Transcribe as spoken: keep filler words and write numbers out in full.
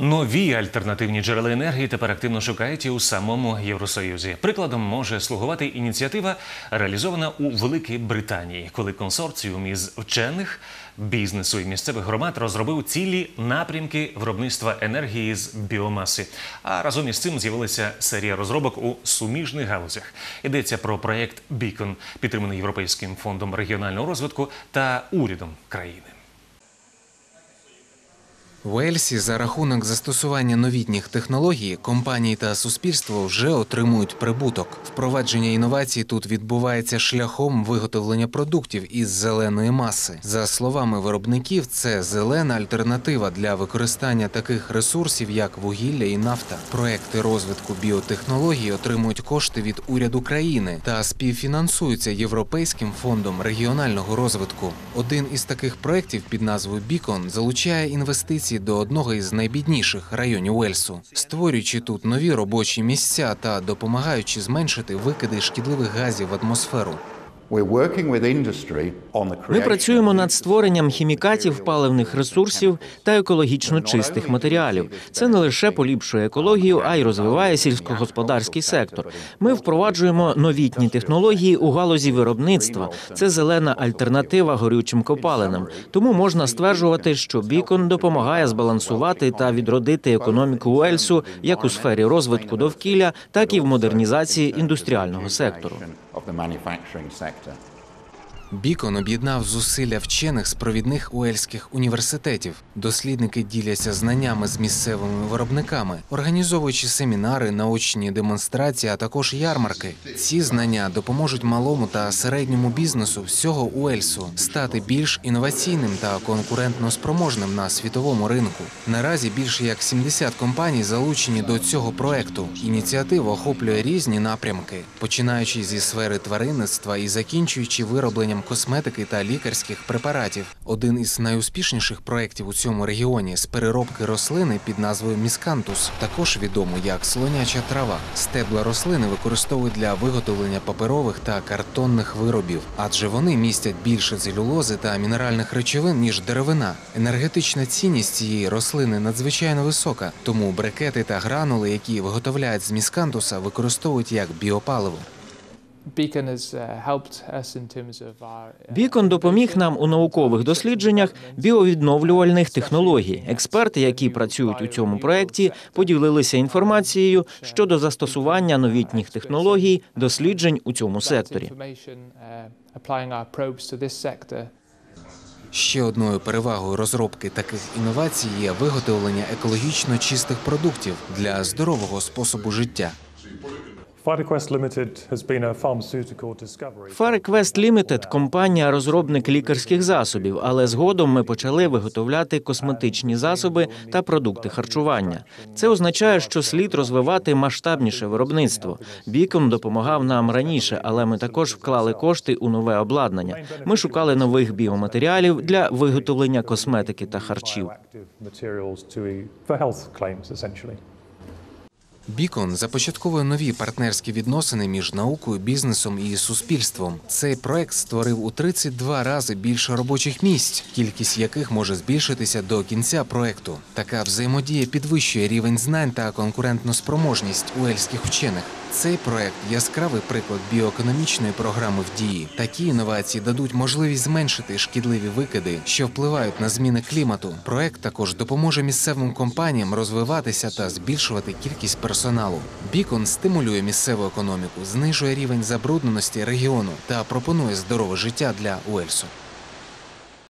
Нові альтернативні джерела енергії тепер активно шукають і у самому Євросоюзі. Прикладом може слугувати ініціатива, реалізована у Великій Британії, коли консорціум із вчених, бізнесу і місцевих громад розробив цілі напрямки виробництва енергії з біомаси. А разом із цим з'явилася серія розробок у суміжних галузях. Йдеться про проєкт Beacon, підтриманий Європейським фондом регіонального розвитку та урядом країни. В Уельсі за рахунок застосування новітніх технологій компанії та суспільство вже отримують прибуток. Впровадження інновацій тут відбувається шляхом виготовлення продуктів із зеленої маси. За словами виробників, це зелена альтернатива для використання таких ресурсів, як вугілля і нафта. Проекти розвитку біотехнологій отримують кошти від уряду країни та співфінансуються Європейським фондом регіонального розвитку. Один із таких проєктів під назвою «Бікон» залучає інвестиції до одного із найбідніших районів Уельсу, створюючи тут нові робочі місця та допомагаючи зменшити викиди шкідливих газів в атмосферу. Ми працюємо над створенням хімікатів, паливних ресурсів та екологічно чистих матеріалів. Це не лише поліпшує екологію, а й розвиває сільськогосподарський сектор. Ми впроваджуємо новітні технології у галузі виробництва. Це зелена альтернатива горючим копалинам. Тому можна стверджувати, що Beacon допомагає збалансувати та відродити економіку Уельсу як у сфері розвитку довкілля, так і в модернізації індустріального сектору. Beacon об'єднав зусилля вчених з провідних уельських університетів. Дослідники діляться знаннями з місцевими виробниками, організовуючи семінари, наочні демонстрації, а також ярмарки. Ці знання допоможуть малому та середньому бізнесу всього Уельсу стати більш інноваційним та конкурентноспроможним на світовому ринку. Наразі більше як сімдесят компаній залучені до цього проекту. Ініціатива охоплює різні напрямки, починаючи зі сфери тваринництва і закінчуючи виробленням косметики та лікарських препаратів. Один із найуспішніших проєктів у цьому регіоні з переробки рослини під назвою міскантус, також відому як слоняча трава. Стебла рослини використовують для виготовлення паперових та картонних виробів, адже вони містять більше целюлози та мінеральних речовин, ніж деревина. Енергетична цінність цієї рослини надзвичайно висока, тому брикети та гранули, які виготовляють з міскантуса, використовують як біопаливо. Beacon допоміг нам у наукових дослідженнях біовідновлювальних технологій. Експерти, які працюють у цьому проєкті, поділилися інформацією щодо застосування новітніх технологій досліджень у цьому секторі. Ще одною перевагою розробки таких інновацій є виготовлення екологічно чистих продуктів для здорового способу життя. FireQuest Limited – компанія-розробник лікарських засобів, але згодом ми почали виготовляти косметичні засоби та продукти харчування. Це означає, що слід розвивати масштабніше виробництво. Beacon допомагав нам раніше, але ми також вклали кошти у нове обладнання. Ми шукали нових біоматеріалів для виготовлення косметики та харчів. Beacon започатковує нові партнерські відносини між наукою, бізнесом і суспільством. Цей проект створив у тридцять два рази більше робочих місць, кількість яких може збільшитися до кінця проекту. Така взаємодія підвищує рівень знань та конкурентноспроможність уельських вчених. Цей проект – яскравий приклад біоекономічної програми в дії. Такі інновації дадуть можливість зменшити шкідливі викиди, що впливають на зміни клімату. Проект також допоможе місцевим компаніям розвиватися та збільшувати кількість персоналу. Beacon стимулює місцеву економіку, знижує рівень забрудненості регіону та пропонує здорове життя для Уельсу.